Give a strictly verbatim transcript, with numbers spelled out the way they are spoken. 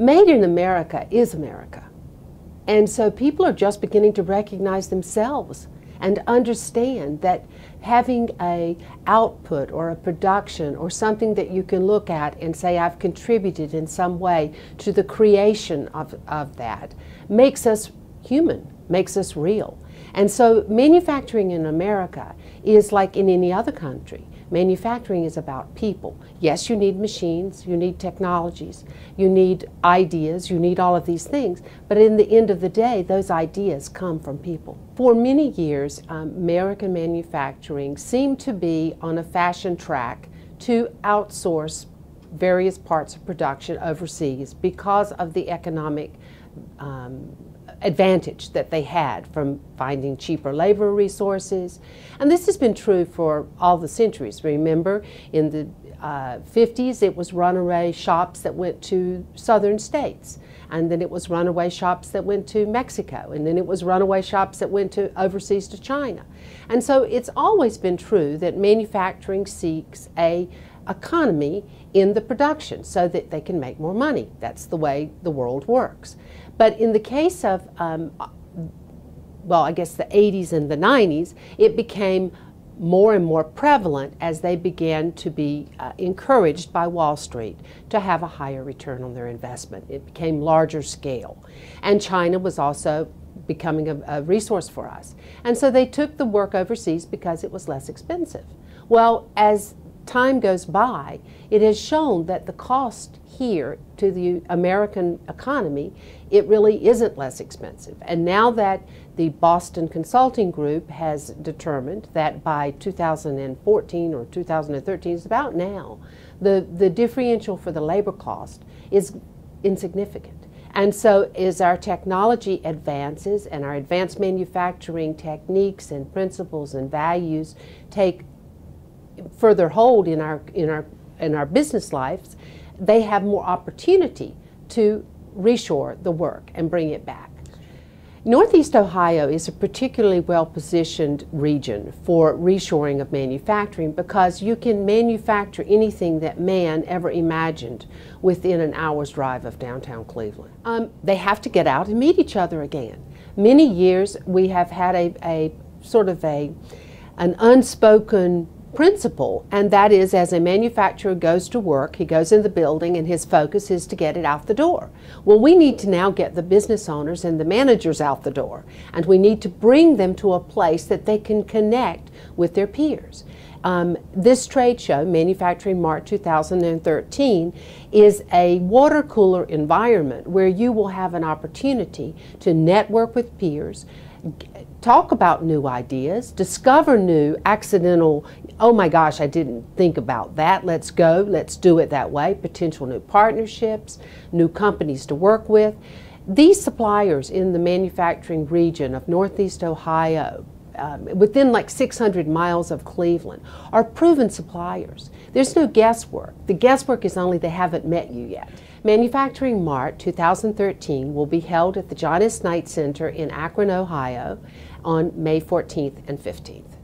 Made in America is America. And so people are just beginning to recognize themselves and understand that having a output or a production or something that you can look at and say, I've contributed in some way to the creation of, of that, makes us human, makes us real. And so manufacturing in America is like in any other country. Manufacturing is about people. Yes, you need machines, you need technologies, you need ideas, you need all of these things, but in the end of the day, those ideas come from people. For many years, um, American manufacturing seemed to be on a fashion track to outsource various parts of production overseas because of the economic um, advantage that they had from finding cheaper labor resources. And this has been true for all the centuries. Remember, in the uh, fifties, it was runaway shops that went to southern states, and then it was runaway shops that went to Mexico, and then it was runaway shops that went to overseas to China. And so it's always been true that manufacturing seeks a economy in the production so that they can make more money. That's the way the world works. But in the case of, um, well, I guess the eighties and the nineties, it became more and more prevalent as they began to be uh, encouraged by Wall Street to have a higher return on their investment. It became larger scale. And China was also becoming a, a resource for us. And so they took the work overseas because it was less expensive. Well, as time goes by, it has shown that the cost here to the American economy, it really isn't less expensive. And now that the Boston Consulting Group has determined that by two thousand fourteen or two thousand thirteen, it's about now, the, the differential for the labor cost is insignificant. And so as our technology advances and our advanced manufacturing techniques and principles and values take further hold in our in our in our business lives, they have more opportunity to reshore the work and bring it back. Northeast Ohio is a particularly well-positioned region for reshoring of manufacturing because you can manufacture anything that man ever imagined within an hour's drive of downtown Cleveland. Um, they have to get out and meet each other again. Many years we have had a, a sort of a an unspoken principle, and that is, as a manufacturer goes to work, he goes in the building and his focus is to get it out the door. Well, we need to now get the business owners and the managers out the door, and we need to bring them to a place that they can connect with their peers. Um, this trade show, Manufacturing Mart two thousand thirteen, is a water cooler environment where you will have an opportunity to network with peers, talk about new ideas, discover new accidental, oh my gosh, I didn't think about that, let's go, let's do it that way, potential new partnerships, new companies to work with. These suppliers in the manufacturing region of Northeast Ohio, um, within like six hundred miles of Cleveland, are proven suppliers. There's no guesswork. The guesswork is only they haven't met you yet. Manufacturing Mart two thousand thirteen will be held at the John S Knight Center in Akron, Ohio on May fourteenth and fifteenth.